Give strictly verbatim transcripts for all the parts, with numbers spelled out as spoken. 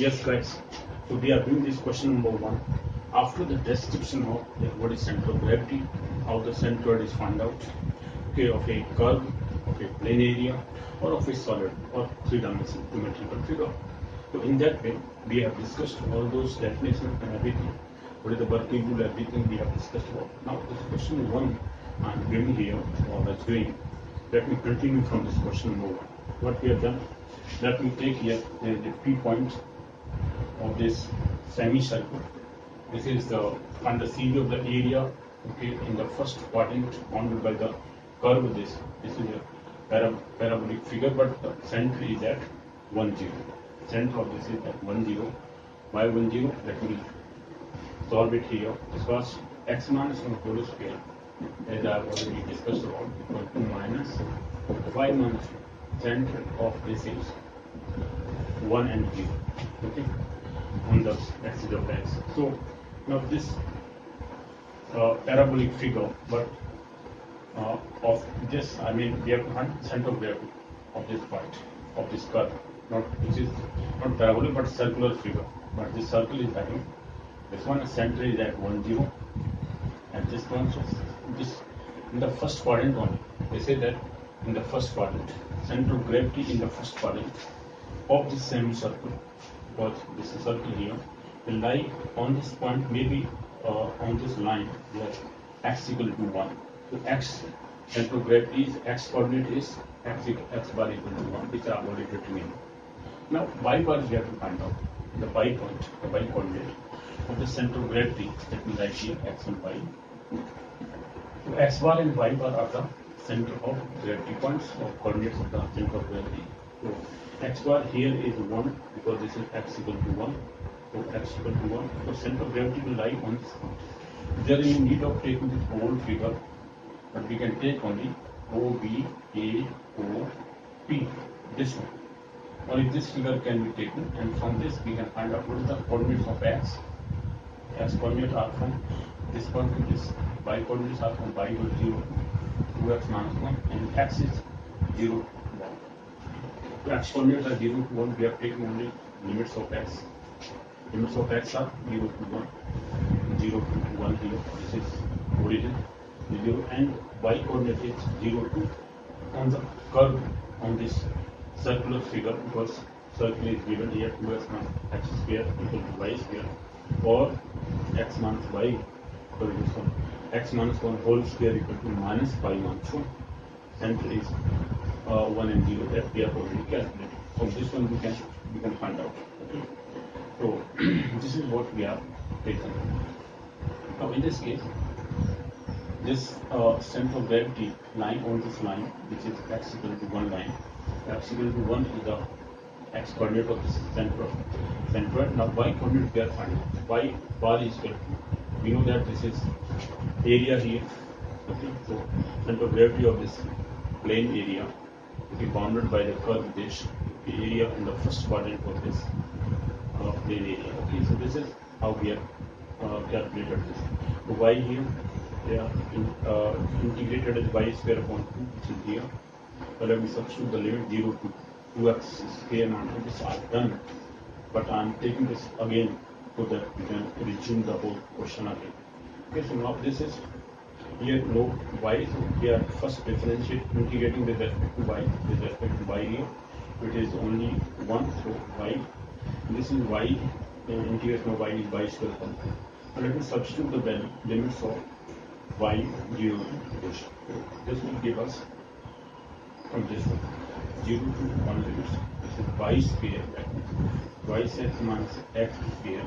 Yes guys, so we are doing this question number one. After the description of like, what is center of gravity, how the centroid is found out, okay, of a curve, of a plane area, or of a solid or three-dimensional geometrical figure. So in that way, we have discussed all those definitions and everything. What is the working rule, everything we have discussed about. Now this question one I am doing here or I am doing. Let me continue from this question number one. What we have done, let me take here the, the P point of this semicircle. This is the and the series of the area, okay, in the first quadrant bounded by the curve of this. This is a para, parabolic figure, but the center is at one zero. Center of this is at one zero. By one zero, let me solve it here. This was x minus one whole square, as I have already discussed about, equal to minus y minus one. Center of this is one and zero, okay, on the axis of x. So now this uh, parabolic figure, but uh, of this, I mean, we have to find center of gravity of this part of this curve. Not this is not parabolic, but circular figure. But this circle is having this one center is at one zero, and this one so this in the first quadrant only. They say that in the first quadrant. Center of gravity in the first quadrant of this semicircle, because this circle here will lie on this point, maybe uh, on this line where x equal to one. So x, center of gravity is x coordinate is x, x bar equal to one, which I have already written in. Now y bar we have to find out, the y point, the y coordinate of the center of gravity, that we write here x and y. So x bar and y bar are the center of gravity points or coordinates of the center of gravity. So x bar here is one because this is x equal to one. So x equal to one. So center of gravity will lie on this point. There is no need of taking this whole figure, but we can take only O, B, A, O, P. This one. Only this figure can be taken, and from this we can find out what is the coordinates of x. X coordinates are from this point to this. Y coordinates are from y to zero. two x minus one, and x is zero to one. So x coordinates are zero to one, we have taken only limits of x. Limits of x are zero to one, zero to one here, this is origin, zero, and y coordinate is zero to on the curve on this circular figure, because circle is given here two x minus x square equal to y square, or x minus y equal to this one. X minus one whole square equal to minus pi minus one. Center is uh, one and zero that we have already calculated. So this one we can we can find out. Okay. So this is what we have taken. Now in this case, this uh, center of gravity lying on this line, which is x equal to one line. X equal to one is the x coordinate of this center of centroid. Now y coordinate we are finding. Y bar is equal to we know that this is area here, okay, so center of gravity of this plane area will be bounded by the curve dish, the area in the first quadrant of this uh, plane area, okay, so this is how we have uh, calculated this. So y here, they are in, uh, integrated as y square upon two, which is here, so let me substitute the limit zero to two x square minus which I have done, but I am taking this again so that we can resume the whole question again. Okay, so now this is here no y, so we are first differentiate integrating with respect to y, with respect to y here, it is only one, so y, this is y, and integration of y is y square. So let me substitute the value, limits of y, zero to this. This will give us from this one, zero to one limits, this is y square, y square minus x square,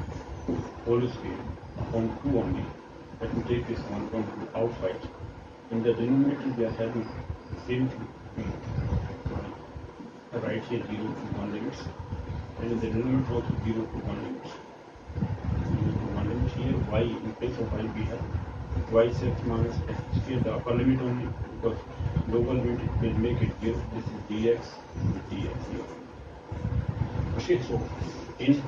whole square, upon two only. Let me take this one from outside. In the denominator, we are having the same thing. So, right here, zero to one limits. And in the denominator, also zero to one limits. zero to one limits. Here, y, in place of y, we have y sets minus x square, the upper limit only, because lower limit it will make it zero. This is dx, dx here. Okay, so in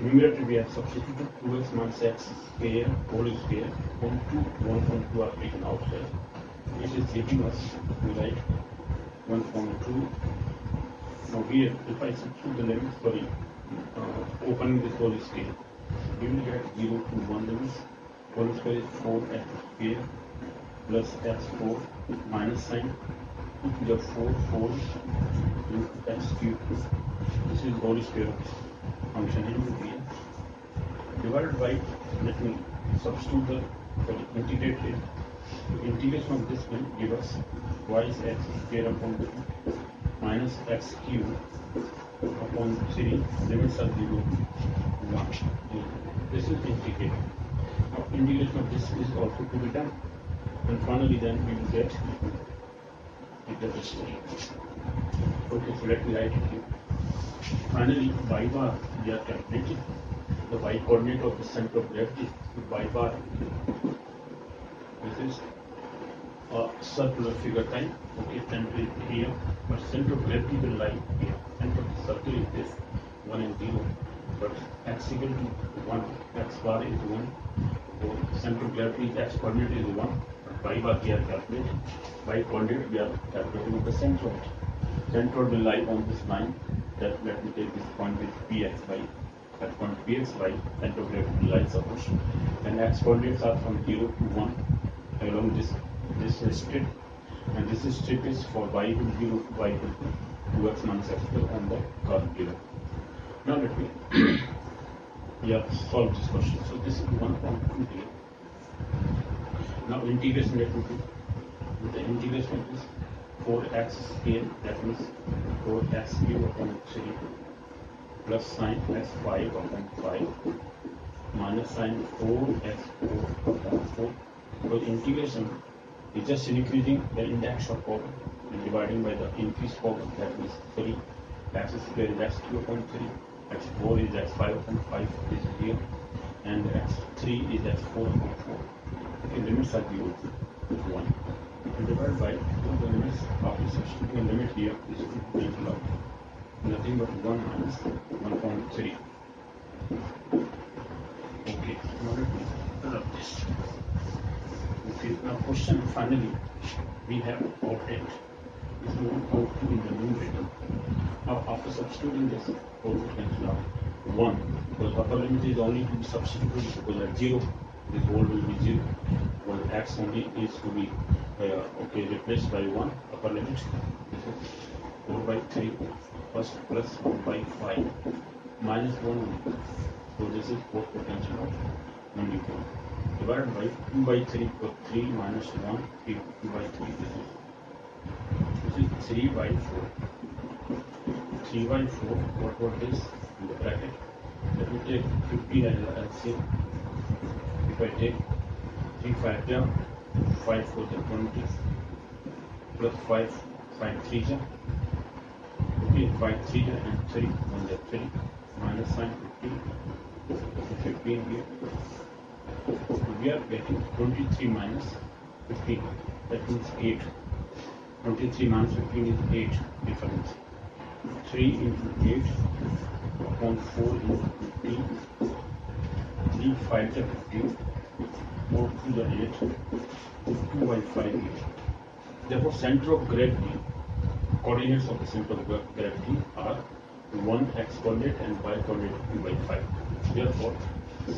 numerator we have substituted two x minus x square whole square on two, one from two are taken outside. It is giving us, we write one from two. Now here, if I substitute the limit, sorry, opening this whole scale, we will get zero to one limits. One square is four x square plus x four minus sign to the four four to x cube. This is whole square function in here. Divided by, let me substitute the integrate here. The integration of this will give us y is x square upon two minus x cube upon three, limits are zero to one. This is integrated. Now integration of this is also to be done, and finally then we will get the result. Okay, so let me write it here. Finally, y bar we are calculating the y coordinate of the center of gravity. Y bar, this is a circular figure time. Okay, center is here, but center of gravity will lie here. Center of the circle is this, one and zero, but x equal to one, x bar is one, so center of gravity is x coordinate is one, but y bar we are calculating, y coordinate we are calculating with the centroid. Centroid will lie on this line, that let me take this point with px by, that point px by, center of gravity lies suppose, and x coordinates are from zero to one. Along this this strip, and this strip is for y equal to zero to y equal to two x minus x square on the curve given. Now let me yeah, solve this question. So this is one point two here. Now integration let me do. With the integration is four x scale, that means four x cube upon three plus sine x five upon five minus sine four x four upon four. Because integration is just increasing the index of power and dividing by the increased power, that means three, x square is x two upon three, x four is x five upon five is here, and x three is x four upon four. Okay, limits are zero to one. And divided by the limits of this system, the limit here is cancel out. Nothing but one minus one point three. Okay, now let me this. Okay, now question finally we have obtained is one point two in the new rate. Now after substituting this, both cancel out one, because upper limit is only to be substituted, because at zero this whole will be zero, because x only is to be uh, okay replaced by one. Upper limit this is four by three first plus four by five minus one, so this is four to cancel out, only four. Divided by two by three, so three minus one, two by three, this is, this is three by four. three by four, what was this? In the bracket. Let me take fifteen as L C M. If I take three, five down, five, four, the twenty, plus five, five, three down. Okay, five, three down, and three, on the three, minus sign, fifteen, fifteen here. We are getting twenty-three minus fifteen, that means eight. twenty-three minus fifteen is eight difference. three into eight upon four into fifteen. three, five to fifteen. four to the eight. two by five. Therefore, center of gravity, coordinates of the center of gravity are one x coordinate and y coordinate two by five. Therefore,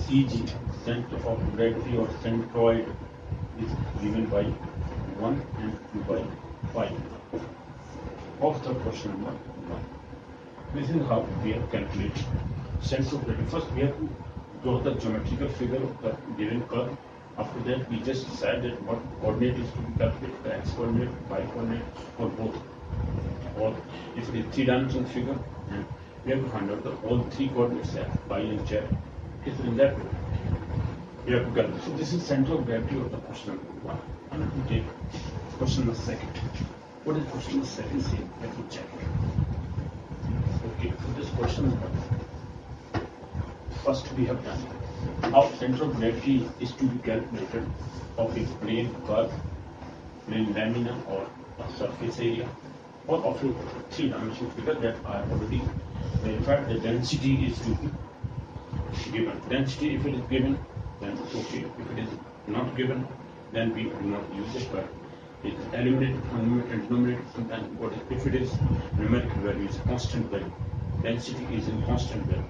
C G, center of gravity or centroid, is given by one and two by five of the question number one. This is how we are calculating center of gravity. First we have to draw the geometrical figure of the given curve. After that we just decide that what coordinate is to be calculated, the x coordinate, y coordinate, or both. Or if it is three dimensional figure, we have to find out the all three coordinates, x, y and z. Is in that way. We have to calculate. So this is center of gravity of the question number one. And let me take question number second. What is question number second? Say, let me check. Okay, so this question number first we have done how center of gravity is to be calculated of a plane curve, plane lamina, or a surface area, or of a three-dimensional figure that I already verified. The density is to be given. Density, if it is given, then it's okay. If it is not given, then we do not use it, but it's eliminated, eliminated, eliminated, sometimes. If it is numerical value, it's constant value. density is in constant value,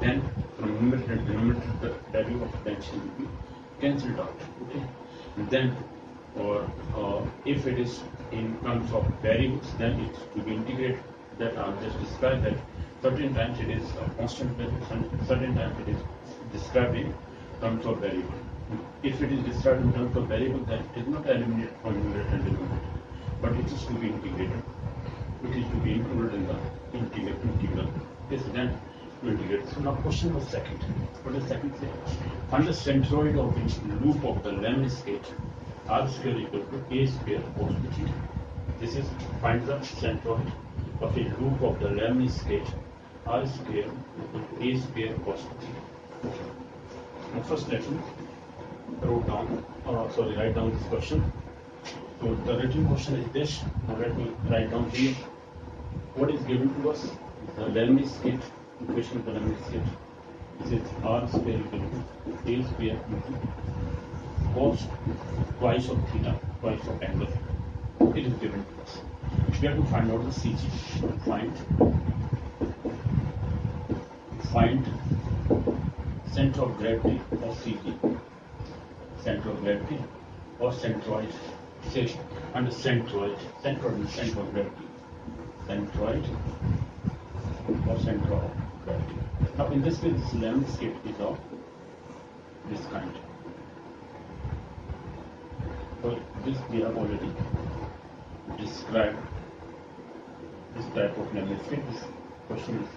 then from numerator to denominator the value of density will be cancelled out. Okay, and then or uh, if it is in terms of variables, then it's to be integrated. That I'll just describe that. Certain times it is a constant value, certain times it is described in terms of variable. If it is described in terms of variable, then it is not eliminated from numerator and denominator, but it is to be integrated. It is to be included in the integral. integral. This then to integrate. So now question was second. What does second say? Find the centroid of the loop of the Lemn sketch. R square equal to a square cos theta. This is find the centroid of a loop of the Lemn sketch. R square equal to a square cos theta. Okay. Now first let me wrote down. Or sorry, write down this question. So the written question is this. Now let me write down here. What is given to us? The Lemn sketch. The question of the Lemn sketch. This is R square equal to a square cos twice of theta, twice of angle. It is given to us. We have to find out the C G. Find, find center of gravity of C G. Center of gravity or centroid. Say under centroid, centroid is center of gravity. Centroid or center of gravity. Now in this case, this Lemn sketch is of this kind. So this we have already described. This type of Lemn sketch. This question is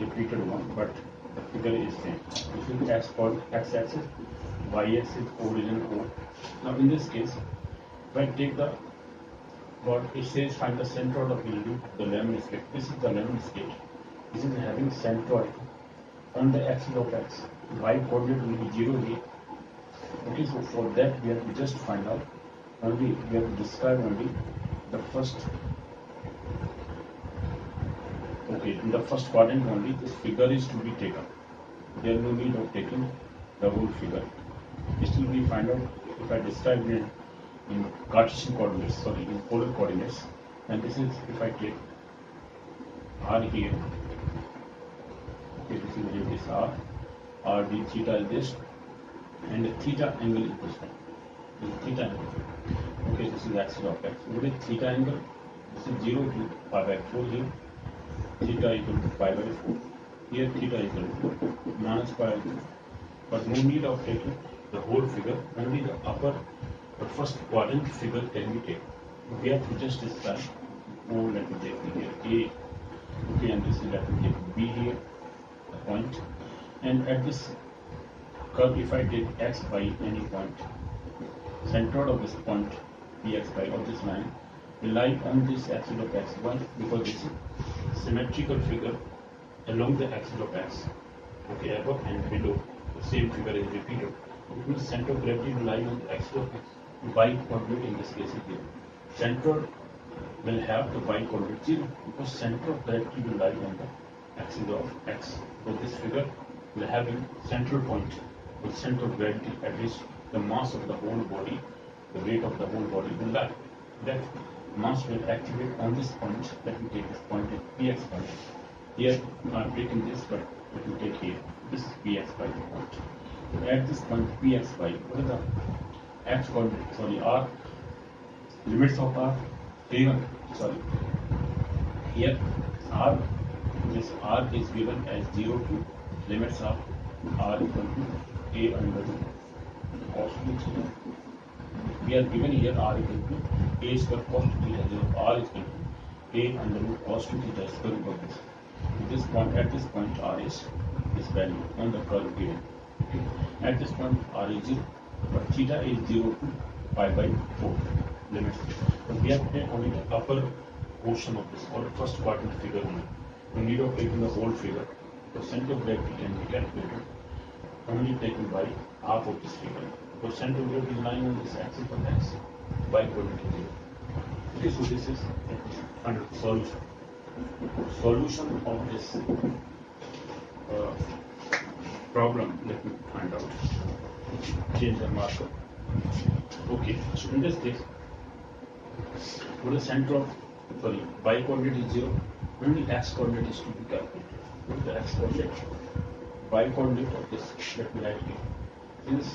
repeated one, but the figure is same. This is x called x-axis, y-axis, origin code. Now in this case, when take the what it says find the centroid of the loop, the Lemn sketch. This is the Lemn sketch. This is having centroid on the axis of x. Y coordinate will be zero here. Okay, so for that we have to just find out only we have to describe only the first. Okay, in the first quadrant only this figure is to be taken. There will be no taking the whole figure. It will be find out if I describe it in Cartesian coordinates, sorry, in polar coordinates. And this is if I take R here, okay, this is this R, R d theta is this, and the theta angle is this one. This is theta angle. Okay, this is axis of x. What is theta angle? This is zero to pi by four here. Theta equal to pi by four. Here theta equal to minus pi by four. But no need of taking the whole figure, only the upper. The first quadrant figure can be taken. We have to just describe. Oh, let me take here A. Okay, and this is let me take B here, the point. And at this curve, if I take X by any point, centroid of this point, P X by of this line, will lie on this axis of X one because this is symmetrical figure along the axis of X. Okay, above and below, the same figure is repeated. It means center of gravity will lie on the axis of X. Y coordinate in this case is zero. Center will have the y coordinate zero because center of gravity will lie on the axis of x. So this figure will have a central point with center of gravity at which the mass of the whole body, the weight of the whole body will lie. That mass will activate on this point. Let me take this point as Px by. Here I am taking this, but let me take here. This is Px by the point. So at this point Px by, what is the X coordinate, sorry, R, limits of R, given, sorry, here R, this R is given as zero to limits of R equal to A under root cos theta. We are given here R equal to A square cos theta, R is equal to A under root cos theta square equal to this. This point, at this point R is this value on the curve given. Okay. At this point R is zero. But theta is zero to pi by four limits. But we have to take only the upper portion of this or the first quadrant figure only. No need of taking the whole figure. The center of gravity can be calculated only taken by half of this figure. The center of gravity is lying on this axis of x by coordinate zero. Okay, so this is under solution. Solution of this uh, problem, let me find out. Change the marker. Okay, so in this case, what is the center of, sorry, y coordinate is zero, only x coordinate is to be calculated. With the x coordinate, y coordinate of this gravity is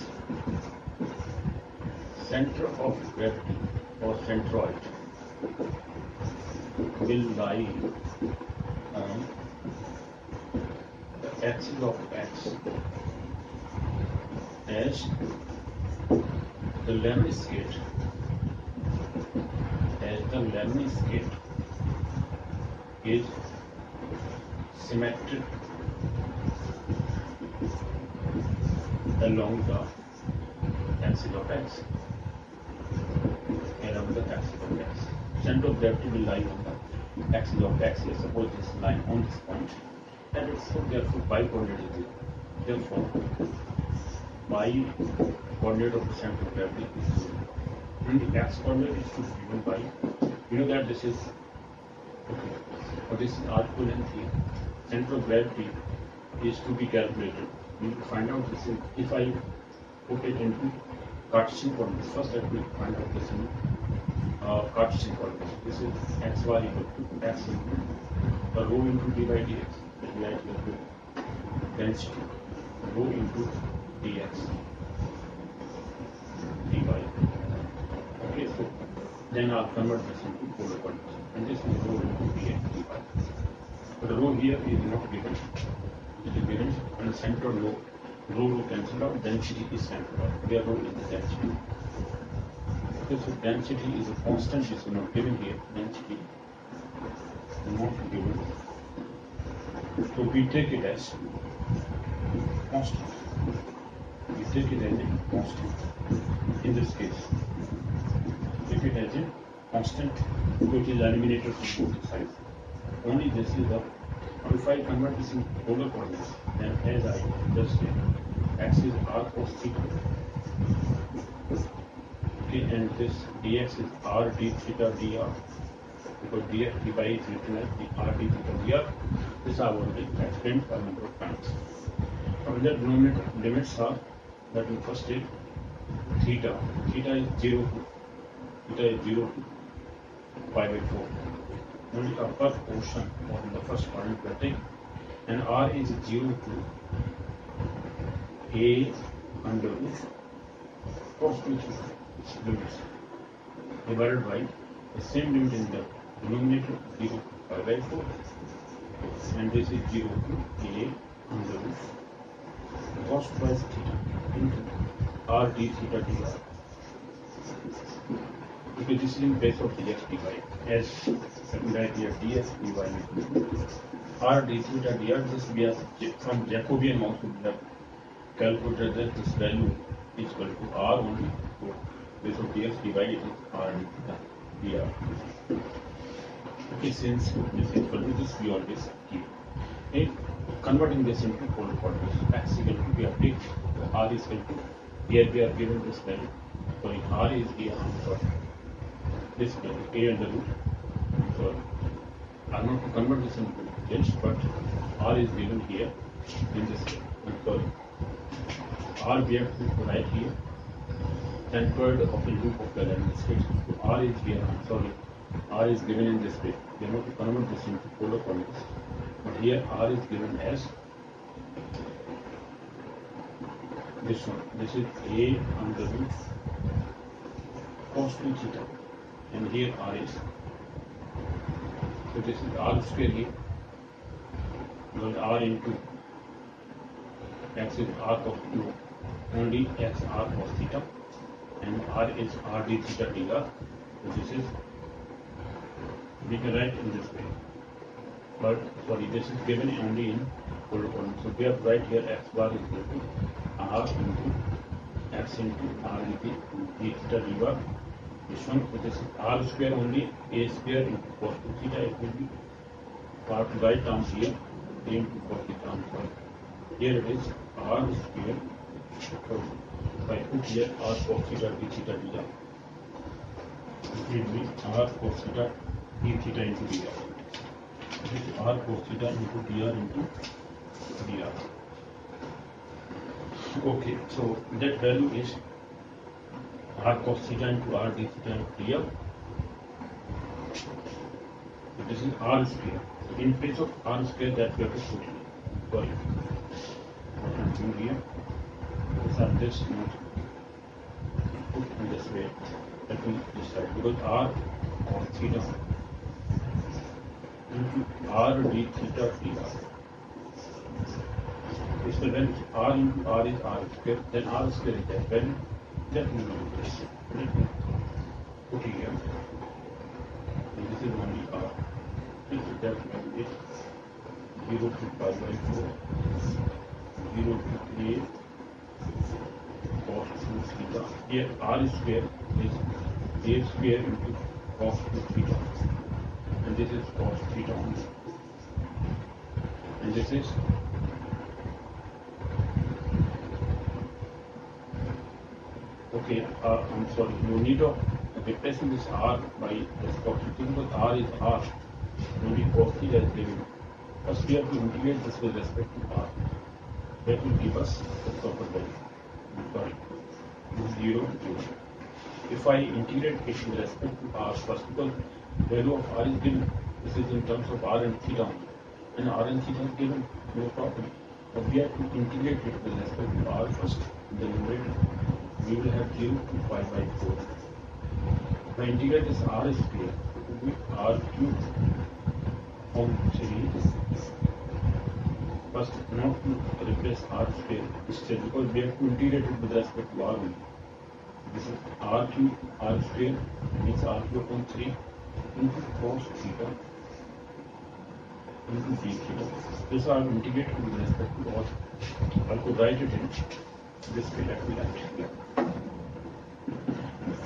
center of gravity or centroid will lie on the axis of x as the lemniscate as the lemniscate is symmetric along the axis of x. Along the axis of x. Center of gravity will lie on the axis of x. Let's suppose this line on this point. And it's so therefore y coordinate is zero. Therefore, y coordinate of the center of gravity is zero. And the x coordinate is to be given by, you know that this is okay. For this R equivalent theorem, center of gravity is to be calculated. We will find out this in, if I put it into Cartesian coordinates. First, I will find out this in uh, Cartesian coordinates. This is xy equal to x into the rho into d by dx, the d equal to density, rho into dx, dy. Okay, so then I'll convert this into polar coordinates. And this is rho into dx, dy. But the rho here is not given. It is given on the center of rho. Rho will cancel out, density is central. Where rho is the density. Okay, so density is a constant, this is not given here. Density is not given. So we take it as constant. We take it as a constant. In this case, take it as a constant, which is eliminated from both sides. Only this is the if I convert this into polar coordinates, then as I just said, x is r cos theta. Okay, and this dx is r d theta dr, because dx d by is written as the r d theta dr. This I have already explained a number of times. From the denominator limits are that we first take theta. Theta is zero to theta is zero to pi by four. Only the upper portion or in the first quadrant we are taking, and r is zero to a under root cos theta limits divided by the same limit in the denominator zero to pi by four, and this is zero to a under root cos theta into r d theta dr. Okay, this is in place of dx dy as circularity here dx dy r d theta dr. This we have from Jacobian also we have calculated that this value is equal to r only. So place of dx dy is r d theta dr. Okay, since this is equal to this we always keep. Okay, converting this into polar coordinates, x equal to we have taken r is equal to here we are given this value. So in r is dr. This value a under root, so I am not to convert this into density, but r is given here in this case. I'm sorry, r we have to write here centered of a loop of the lemniscate. So r is here, I'm sorry, r is given in this way. We are not to convert this into polar coordinates, but here r is given as this one. This is a under root cos two theta. And here r is. So this is r square here. Well, r into x is r cos two, only x r cos theta, and r is r d theta dr. So this is we can write in this way. But sorry, this is given only in polar coordinates. So we have right here x bar is equal to r into x into r d theta dr. This one, so this is r square only, a square into cos two theta, it will be part by terms here, a into cos two terms one. Here it is r square, so if I put here r cos theta d theta dr, it will be r cos theta d theta into dr. This is r cos theta into dr into dr. Okay, so that value is r cos theta into r d theta into dr. So this is r square. So in place of r square that we have to put in. Got it. What we do here is that this we put in this way. That will decide because r or theta into r d theta dr. So when r into r is r square, then r square is that. When that we know this, put it here. So this is only r. This is that when it zero to pi by four, zero to a cos two theta. Here r square is a square into cos two theta, and this is cos theta only, and this is okay, uh, I'm sorry, no need of replacing this r by this cos theta because r is r, only cos theta is given. First we have to integrate this with respect to r. That will give us the proper value. Got it. zero to zero. If I integrate it with respect to r first, because value of r is given, this is in terms of r and theta, and r and theta is given, no problem. But we have to integrate it with respect to r first, then numerator. We will have zero to pi by four. The integrate is r square, it will be r cubed on series. First, not to replace r square, instead because we have to integrate it with respect to r only. This is r cubed, r square means r cubed upon three into cos theta into d theta. This I will integrate with respect to r. I could write it in this way. Let me write it here.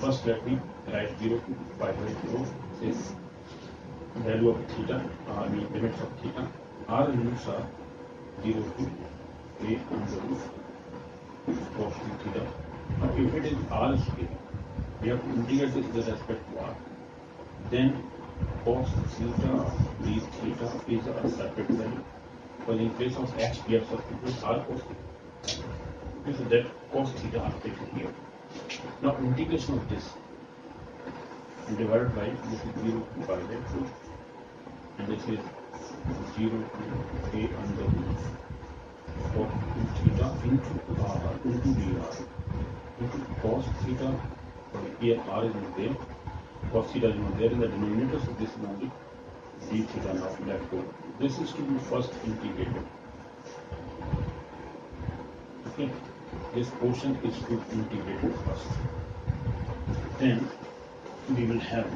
First let me write zero to pi by four is value of theta, I mean limits of theta. R limits are zero to a under root cos theta. Now if it is r square, we have to integrate this with respect to r. Then cos theta d theta is a separate value. But in case of x we have substituted r cos theta. This is that cos theta are taken here. Now integration of this divided by this is zero to pi by four and this is zero to a under root cos theta into r into dr into cos theta. But here r is not there, cos theta is not there in the denominator, so this is only d theta. Now let go. This is to be first integrated. Okay. This portion is to be integrated first. Then we will have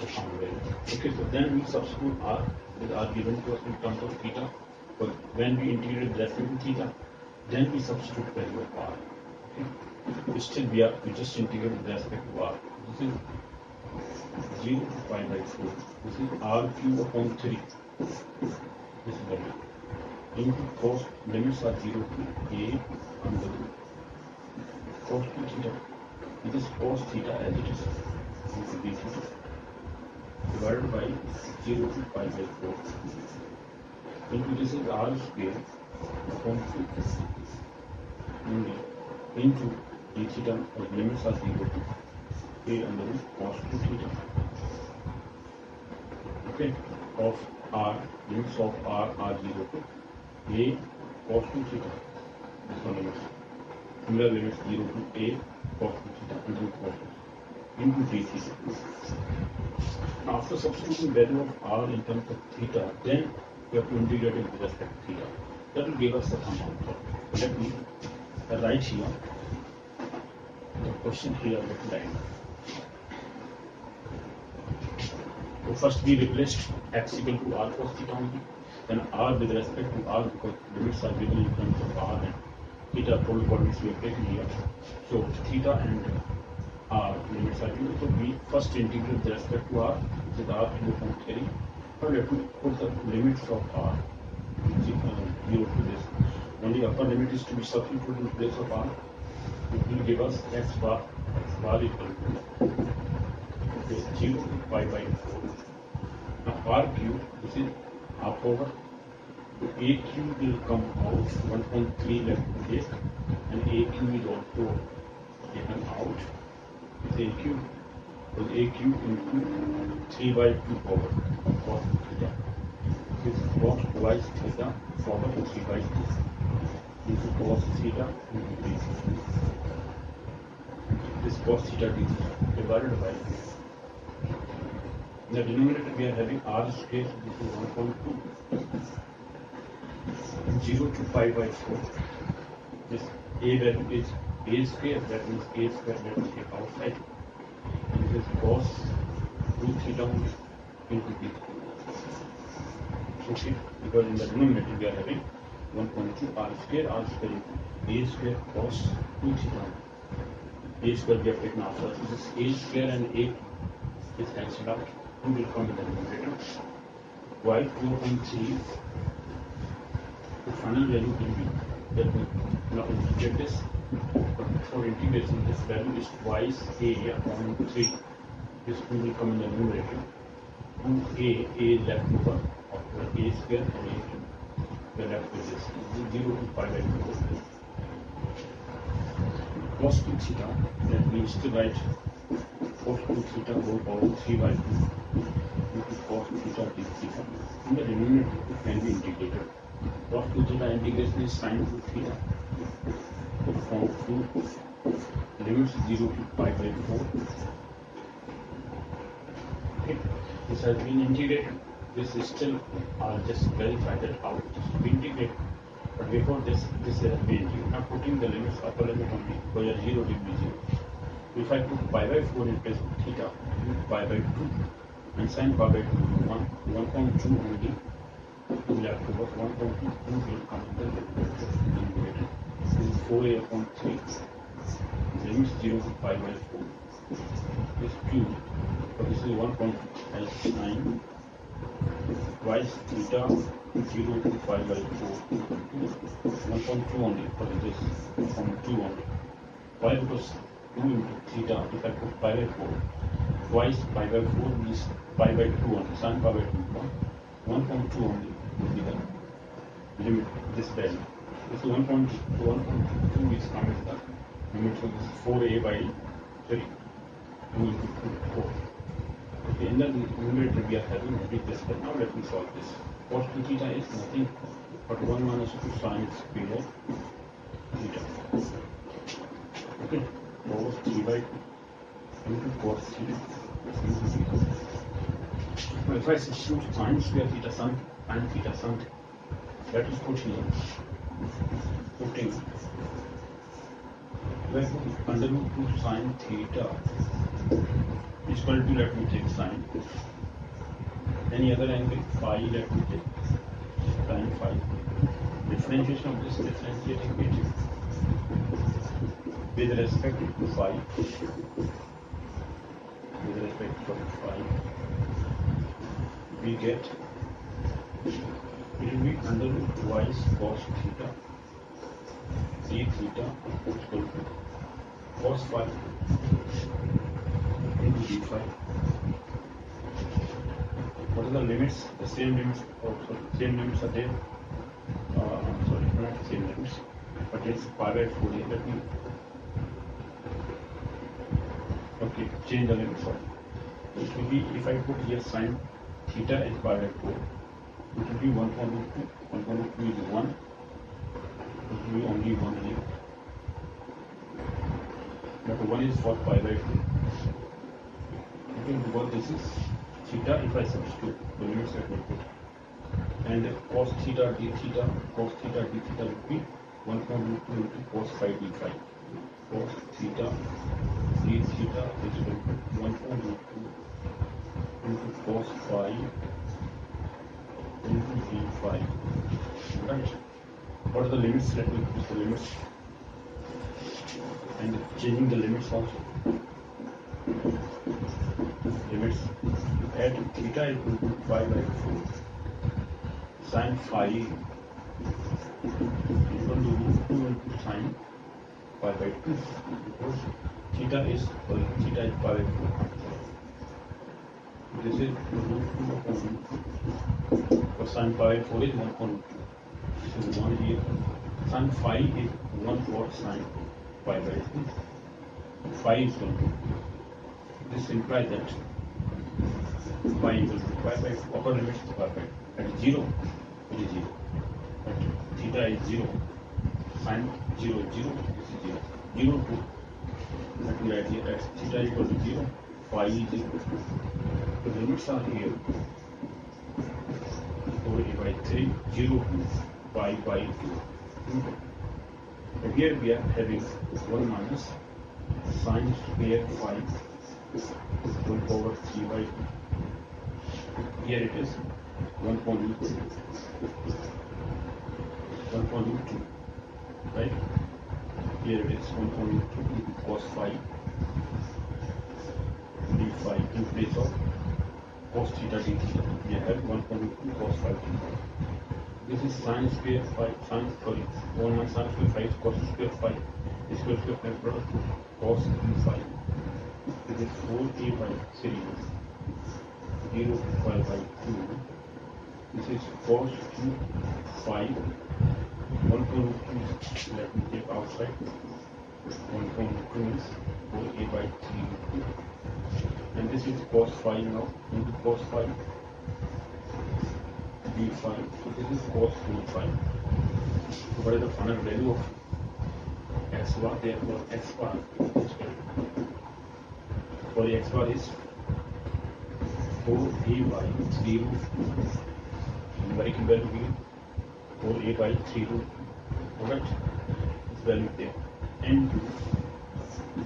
the r value. Okay, so then we substitute r with r given to us in terms of theta. But when we integrate that with theta, then we substitute value of r. Okay. Still we are we just integrate with respect to r. This is zero to pi by four. This is r cube upon three. This is the value. Into cos limits are zero to a under cos two theta. It is cos theta as it is into d theta divided by zero to pi by four. Into this is r square upon two into d theta or limits are zero to a under cos two theta. Okay, of r limits of r are zero to a cos two theta. This one limits. Similar limits zero to a cos two theta into cos into d theta. After substituting value of r in terms of theta, then we have to integrate it with respect to theta. That will give us the final output. Let me write here the question here with line. So first we replaced x equal to r cos theta only. Then r with respect to r, because limits are given in terms of r and theta polar coordinates we have taken here. So theta and r limits are given. So we first integrate with respect to r, with r cubed upon three. Now we have to put the limits of r zero to this. Only upper limit is to be substituted in place of r. It will give us x bar, x bar equal to this zero to pi by four. Now r cubed, this is half over a cube will come out, one point three left to take, and a cube is also taken out. It's a cube, so a cube into three by two power of cos theta. theta, forty by this. This is cos theta d theta. This cos theta d theta divided by this. In the denominator we are having r square, this is one point two. zero to pi by four. This a value is a square, that means a square let us take outside. This is cos two theta into d theta. Okay, because in the denominator we are having one point two r square, r square is a square cos two theta. A square we have taken outside. This is a square and a is cancelled out. Who will come with the denominator? While four and three, the final value will be that we now integrate this. For integration, this value is twice a upon three. This two will come in the numerator. two a, a left over of the a square and a square. We are left with this. This is zero to pi by two. Cos two theta, that means to write cos two theta whole power three by two into cos theta d theta. In the denominator it can be integrated. Cos two theta integration is sin two theta. From two limits zero to pi by four. Okay. This has been integrated. This is still, I'll just verify that how it is integrated. But before this, this has been integrated. Now putting the limits, upper limit only, because zero degree zero. If I put pi by four in place of theta, pi by two, and sin pi by two, one point two only, two left over, one point two, two will come in the denominator. This is four a upon three, limits zero to pi by four. This two, so this is one point two as sin, twice theta, zero to pi by four, one point two only, for this, one point two only. Why? Because two into theta, if I put pi by four, twice pi by four means pi by two only, sin pi by two, one point two only will be the limit, this value. This is one point two is coming to the limit, so this is four a by three, two into four. Okay, in the numerator we are having only this, but now let me solve this. Cos two theta is nothing but one minus two sin square theta. Okay. Cos three by two into cos theta into theta. Now if I substitute sin square theta sum and theta sum, that is put here. Putting. If I put under root two sin theta is equal to, let me take sin. Any other angle phi, let me take sin phi. Differentiation of this, differentiating it with respect to phi, with respect to phi, we get, it will be under root twice cos theta, d theta is equal to cos phi into d phi. What are the limits? The same limits, oh, sorry, same limits are there, uh, sorry, not same limits, but it's pi by four, let me okay, change the limit for it. It will be, if I put here sin theta is pi by four, it will be one point two, one point two is one, it will be only one here. But one is for pi by four. Okay, because this is theta, if I substitute the limits I will put. And cos theta d theta, cos theta d theta will be one point two into cos phi d phi. Cos theta d theta is equal to one point two into cos phi into d phi. Right? What are the limits? Let me put the limits. And changing the limits also. Limits. At theta equal to pi by four. Sin phi equal to root two into sin pi by two, because theta is well, theta is pi by four. This is root two, because sin pi by four is one point two. This is one here. Sin phi is one for sin pi by two. Phi is equal to, this implies that phi is equal to pi by four, upper limit is pi by two. At zero, it is zero. theta is zero, sin zero, zero is zero, zero to exactly right here, x theta equals to zero, phi is equal to, so the limits are here, four a by three, zero to pi by two. Okay. And here we are having one minus sin square phi is one over three by two. Here it is one point two, right? Here it is one point two cos phi d phi in place of cos theta d theta. We have one point two cos phi theta. This is sin square phi, sin, sorry, one minus sin square phi is cos square phi, square square phi product to cos d phi. This is four a by three. zero to pi by two. This is cos two phi. one point two, let me take outside. one point two is four a by three. And this is cos phi now. Into cos phi. D phi. So this is cos two phi. So what is the final value of x bar? Therefore, x bar. For the x bar is four a by three root, numerical value given, four a by three root, correct, this value there, and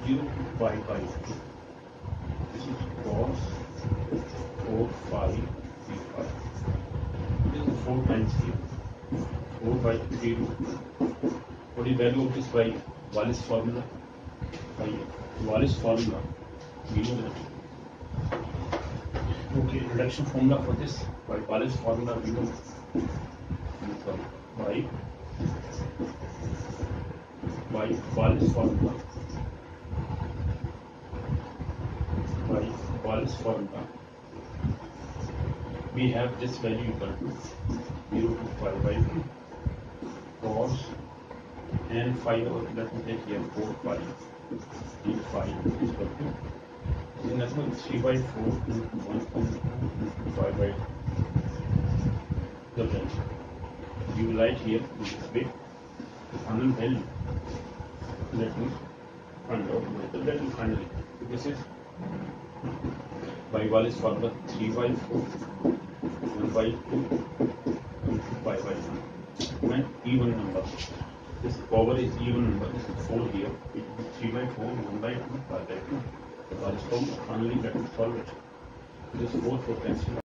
zero to pi by two, this is cos four phi d phi, this is four times here, four by three root. For the value of this by Wallis formula, by Wallis formula, we know that. Okay, reduction formula for this by Wallis formula we know by by Wallis formula by Wallis formula we have this value equal to zero to pi by two cos n phi over, let me take here four pi d phi is equal to three by four into one point two pi by the length. You write here this way the final value. Let me find out the value finally. This is by Wallis formula three by four, one by two, pi by one. And even number. This power is even number. This is four here. It is three by four, one by two, pi by two. The Wallis formula, finally let me solve it. This is both for cancel.